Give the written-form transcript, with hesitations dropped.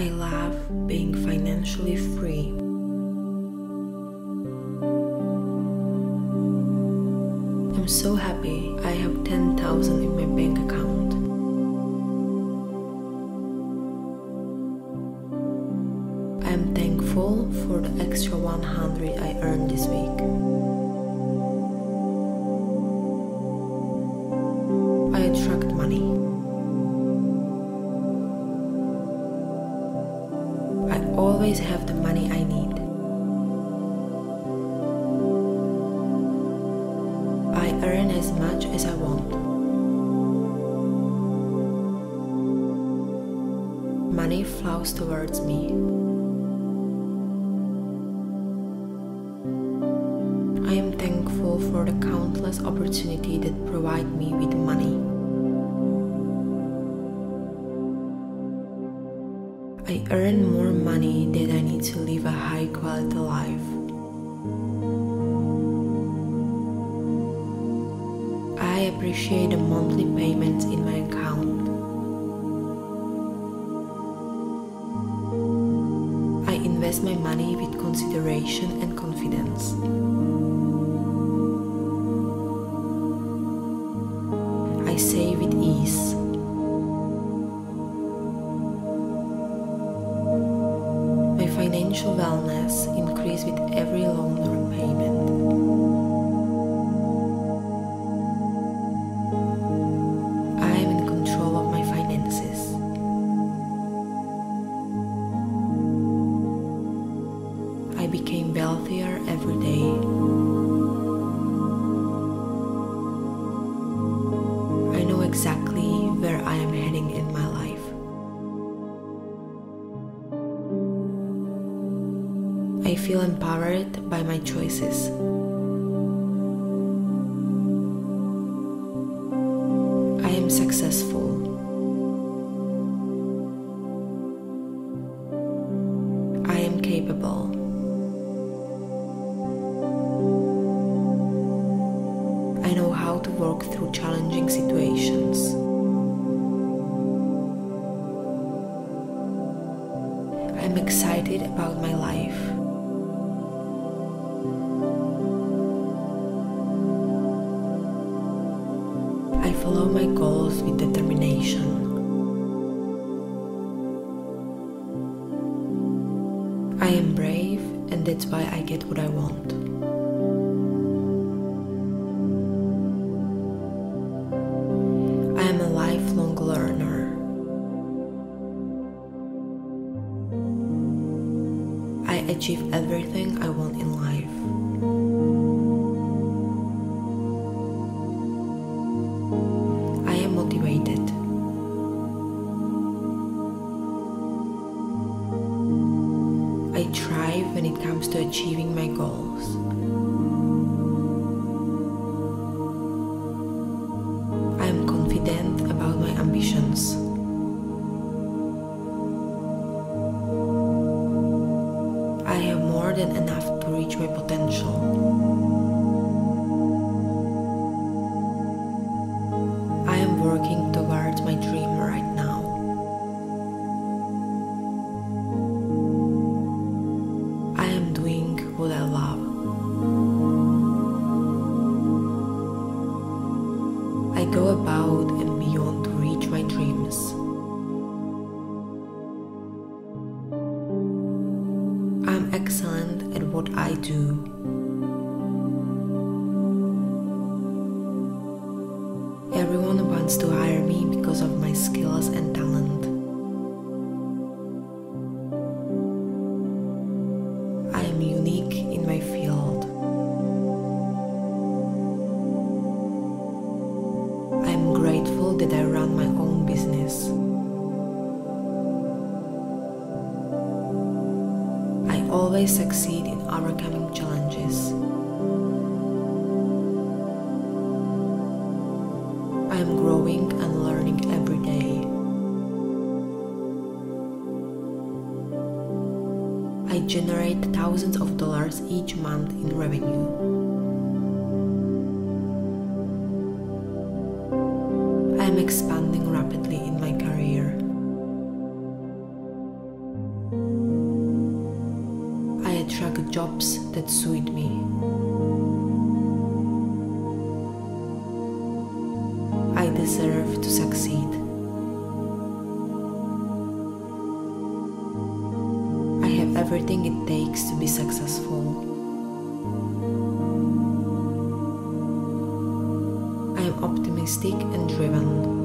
I love being financially free. I'm so happy I have 10,000 in my bank account. I'm thankful for the extra 100 I earned this week. I attract money. I always have the money I need. I earn as much as I want. Money flows towards me. I am thankful for the countless opportunities that provide me with money. I earn more money than I need to live a high-quality life. I appreciate the monthly payments in my account. I invest my money with consideration and confidence. I save with ease. My financial wellness increases with every loan repayment. I became wealthier every day. I know exactly where I am heading in my life. I feel empowered by my choices. I am successful. I am capable. I know how to work through challenging situations. I'm excited about my life. I follow my goals with determination. I am brave, and that's why I get what I want. Lifelong learner. I achieve everything I want in life. I am motivated. I thrive when it comes to achieving my goals. I am confident about my ambitions. I have more than enough to reach my potential. I am working towards my dream right now. I am doing what I love. I go about and beyond to reach my dreams. I'm excellent at what I do. Everyone wants to hire me because of my skills and talent. I am unique in my field. Grateful that I run my own business. I always succeed in overcoming challenges. I am growing and learning every day. I generate thousands of dollars each month in revenue. I'm expanding rapidly in my career. I attract jobs that suit me. I deserve to succeed. I have everything it takes to be successful. I am optimistic and driven.